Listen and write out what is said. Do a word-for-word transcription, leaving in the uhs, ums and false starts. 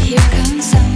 Here comes summer.